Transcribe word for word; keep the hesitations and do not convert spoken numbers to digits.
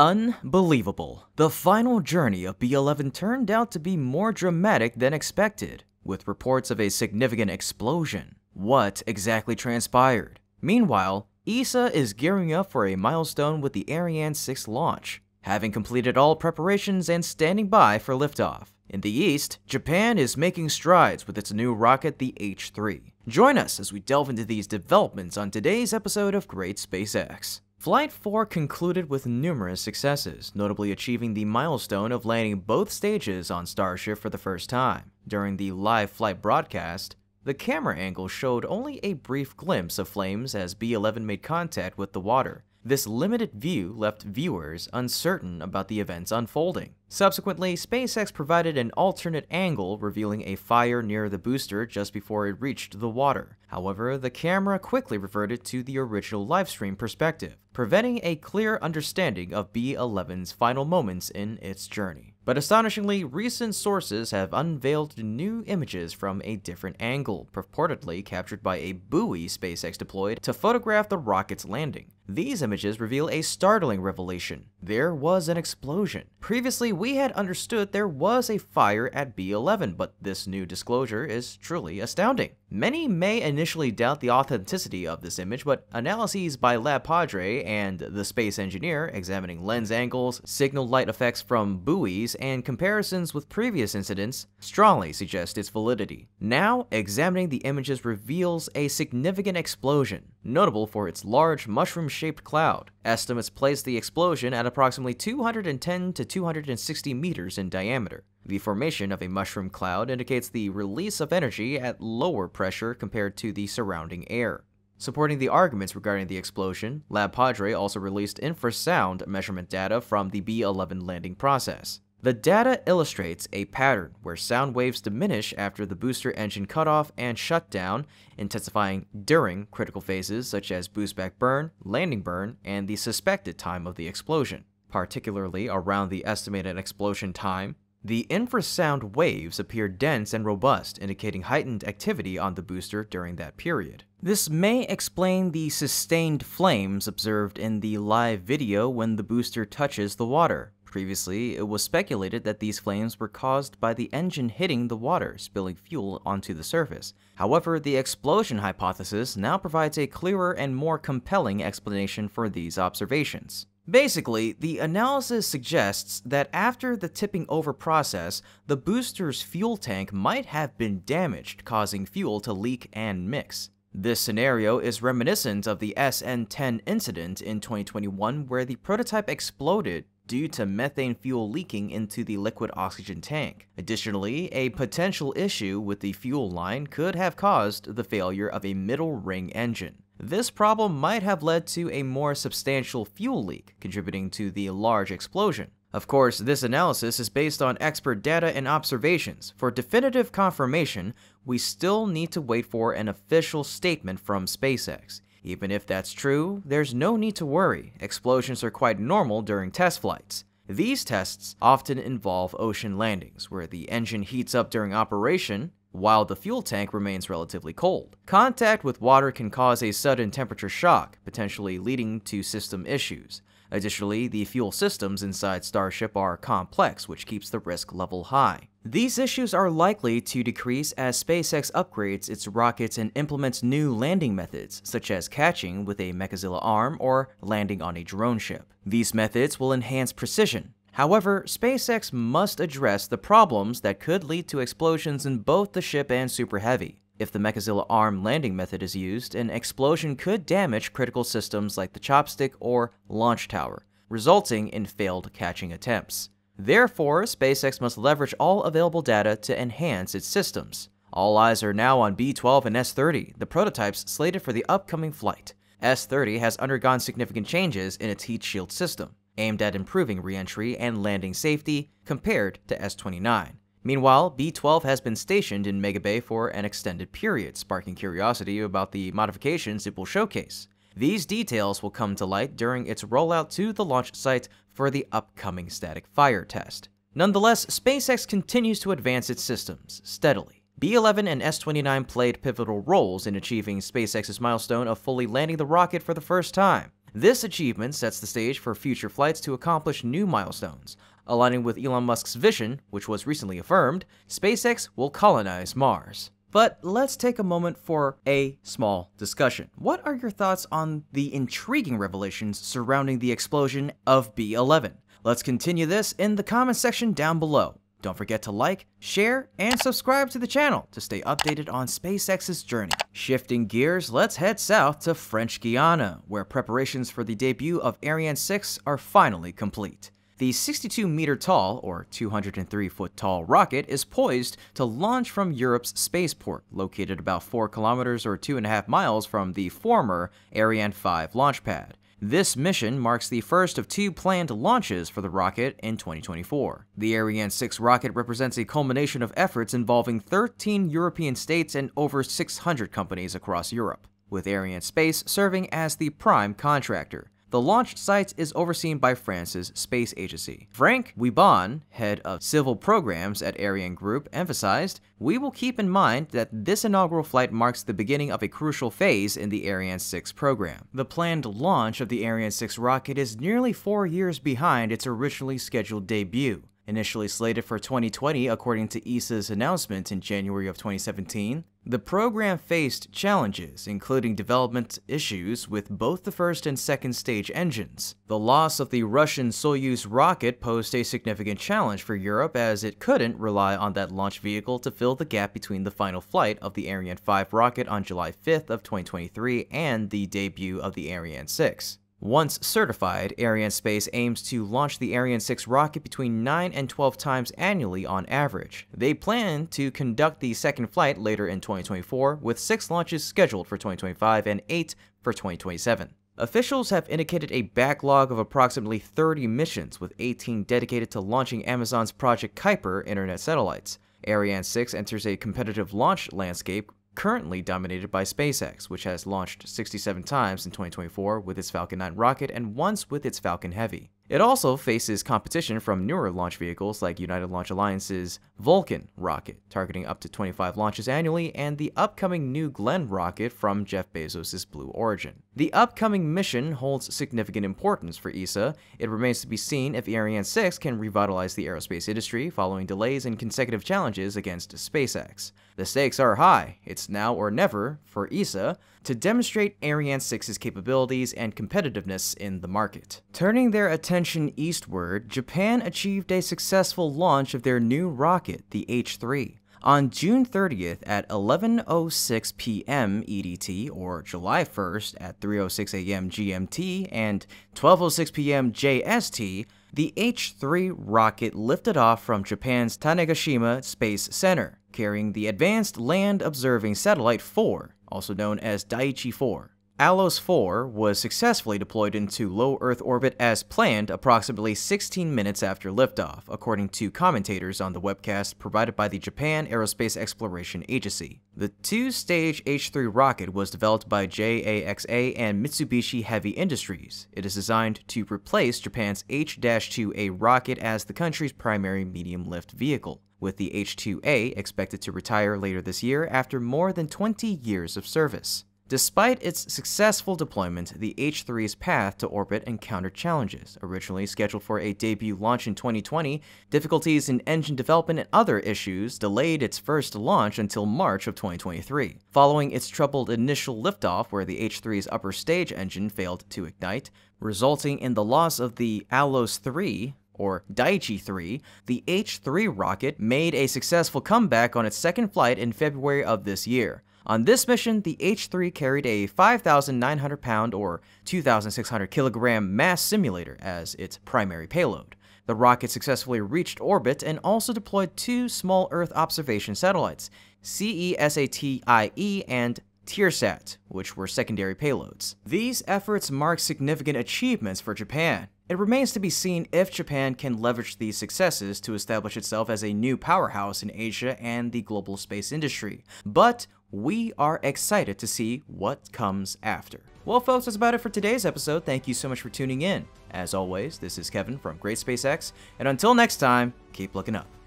Unbelievable! The final journey of B eleven turned out to be more dramatic than expected, with reports of a significant explosion. What exactly transpired? Meanwhile, E S A is gearing up for a milestone with the Ariane six launch, having completed all preparations and standing by for liftoff. In the East, Japan is making strides with its new rocket, the H three. Join us as we delve into these developments on today's episode of Great SpaceX. Flight four concluded with numerous successes, notably achieving the milestone of landing both stages on Starship for the first time. During the live flight broadcast, the camera angle showed only a brief glimpse of flames as B eleven made contact with the water. This limited view left viewers uncertain about the events unfolding. Subsequently, SpaceX provided an alternate angle revealing a fire near the booster just before it reached the water. However, the camera quickly reverted to the original livestream perspective, preventing a clear understanding of B eleven's final moments in its journey. But astonishingly, recent sources have unveiled new images from a different angle, purportedly captured by a buoy SpaceX deployed to photograph the rocket's landing. These images reveal a startling revelation. There was an explosion. Previously, we had understood there was a fire at B eleven, but this new disclosure is truly astounding. Many may initially doubt the authenticity of this image, but analyses by LabPadre and the space engineer, examining lens angles, signal light effects from buoys, and comparisons with previous incidents, strongly suggest its validity. Now, examining the images reveals a significant explosion, notable for its large mushroom-shaped cloud. Estimates place the explosion at approximately two hundred ten to two hundred sixty meters in diameter. The formation of a mushroom cloud indicates the release of energy at lower pressure compared to the surrounding air. Supporting the arguments regarding the explosion, LabPadre also released infrasound measurement data from the B eleven landing process. The data illustrates a pattern where sound waves diminish after the booster engine cutoff and shutdown, intensifying during critical phases such as boostback burn, landing burn, and the suspected time of the explosion. Particularly around the estimated explosion time, the infrasound waves appear dense and robust, indicating heightened activity on the booster during that period. This may explain the sustained flames observed in the live video when the booster touches the water. Previously, it was speculated that these flames were caused by the engine hitting the water, spilling fuel onto the surface. However, the explosion hypothesis now provides a clearer and more compelling explanation for these observations. Basically, the analysis suggests that after the tipping over process, the booster's fuel tank might have been damaged, causing fuel to leak and mix. This scenario is reminiscent of the S N ten incident in twenty twenty-one, where the prototype exploded due to methane fuel leaking into the liquid oxygen tank. Additionally, a potential issue with the fuel line could have caused the failure of a middle ring engine. This problem might have led to a more substantial fuel leak, contributing to the large explosion. Of course, this analysis is based on expert data and observations. For definitive confirmation, we still need to wait for an official statement from SpaceX. Even if that's true, there's no need to worry. Explosions are quite normal during test flights. These tests often involve ocean landings, where the engine heats up during operation, while the fuel tank remains relatively cold. Contact with water can cause a sudden temperature shock, potentially leading to system issues. Additionally, the fuel systems inside Starship are complex, which keeps the risk level high. These issues are likely to decrease as SpaceX upgrades its rockets and implements new landing methods, such as catching with a Mechazilla arm or landing on a drone ship. These methods will enhance precision. However, SpaceX must address the problems that could lead to explosions in both the ship and Super Heavy. If the Mechazilla arm landing method is used, an explosion could damage critical systems like the chopstick or launch tower, resulting in failed catching attempts. Therefore, SpaceX must leverage all available data to enhance its systems. All eyes are now on B twelve and S thirty, the prototypes slated for the upcoming flight. S thirty has undergone significant changes in its heat shield system, aimed at improving re-entry and landing safety compared to S twenty-nine. Meanwhile, B twelve has been stationed in Mega Bay for an extended period, sparking curiosity about the modifications it will showcase. These details will come to light during its rollout to the launch site for the upcoming static fire test. Nonetheless, SpaceX continues to advance its systems steadily. B eleven and S twenty-nine played pivotal roles in achieving SpaceX's milestone of fully landing the rocket for the first time. This achievement sets the stage for future flights to accomplish new milestones. Aligning with Elon Musk's vision, which was recently affirmed, SpaceX will colonize Mars. But let's take a moment for a small discussion. What are your thoughts on the intriguing revelations surrounding the explosion of B eleven? Let's continue this in the comment section down below. Don't forget to like, share, and subscribe to the channel to stay updated on SpaceX's journey. Shifting gears, let's head south to French Guiana, where preparations for the debut of Ariane six are finally complete. The sixty-two meter tall, or two hundred three foot tall rocket is poised to launch from Europe's spaceport, located about four kilometers or two and a half miles from the former Ariane five launch pad. This mission marks the first of two planned launches for the rocket in twenty twenty-four. The Ariane six rocket represents a culmination of efforts involving thirteen European states and over six hundred companies across Europe, with Arianespace serving as the prime contractor. The launch site is overseen by France's space agency. Frank Weibon, head of civil programs at Ariane Group, emphasized, "We will keep in mind that this inaugural flight marks the beginning of a crucial phase in the Ariane six program." The planned launch of the Ariane six rocket is nearly four years behind its originally scheduled debut. Initially slated for twenty twenty, according to E S A's announcement in January of twenty seventeen, the program faced challenges, including development issues with both the first and second stage engines. The loss of the Russian Soyuz rocket posed a significant challenge for Europe, as it couldn't rely on that launch vehicle to fill the gap between the final flight of the Ariane five rocket on July fifth of twenty twenty-three and the debut of the Ariane six. Once certified, Arianespace aims to launch the Ariane six rocket between nine and twelve times annually on average. They plan to conduct the second flight later in twenty twenty-four, with six launches scheduled for twenty twenty-five and eight for twenty twenty-seven. Officials have indicated a backlog of approximately thirty missions, with eighteen dedicated to launching Amazon's Project Kuiper internet satellites. Ariane six enters a competitive launch landscape currently dominated by SpaceX, which has launched sixty-seven times in twenty twenty-four with its Falcon nine rocket and once with its Falcon Heavy. It also faces competition from newer launch vehicles like United Launch Alliance's Vulcan rocket, targeting up to twenty-five launches annually, and the upcoming New Glenn rocket from Jeff Bezos's Blue Origin. The upcoming mission holds significant importance for E S A. It remains to be seen if Ariane six can revitalize the aerospace industry following delays and consecutive challenges against SpaceX. The stakes are high. It's now or never for E S A to demonstrate Ariane six's capabilities and competitiveness in the market. Turning their attention eastward, Japan achieved a successful launch of their new rocket, the H three. On June thirtieth at eleven oh six p m E D T, or July first at three oh six a m G M T and twelve oh six p m J S T, the H three rocket lifted off from Japan's Tanegashima Space Center, carrying the Advanced Land Observing Satellite four, also known as Daichi four. ALOS four was successfully deployed into low Earth orbit as planned approximately sixteen minutes after liftoff, according to commentators on the webcast provided by the Japan Aerospace Exploration Agency. The two-stage H three rocket was developed by JAXA and Mitsubishi Heavy Industries. It is designed to replace Japan's H two A rocket as the country's primary medium-lift vehicle, with the H two A expected to retire later this year after more than twenty years of service. Despite its successful deployment, the H three's path to orbit encountered challenges. Originally scheduled for a debut launch in twenty twenty, difficulties in engine development and other issues delayed its first launch until March of twenty twenty-three. Following its troubled initial liftoff, where the H three's upper stage engine failed to ignite, resulting in the loss of the ALOS three, or Daichi three, the H three rocket made a successful comeback on its second flight in February of this year. On this mission, the H three carried a five thousand nine hundred pound or two thousand six hundred kilogram mass simulator as its primary payload. The rocket successfully reached orbit and also deployed two small Earth observation satellites, CESATIE and TIRSAT, which were secondary payloads. These efforts mark significant achievements for Japan. It remains to be seen if Japan can leverage these successes to establish itself as a new powerhouse in Asia and the global space industry. But we are excited to see what comes after. Well, folks, that's about it for today's episode. Thank you so much for tuning in. As always, this is Kevin from Great SpaceX, and until next time, keep looking up.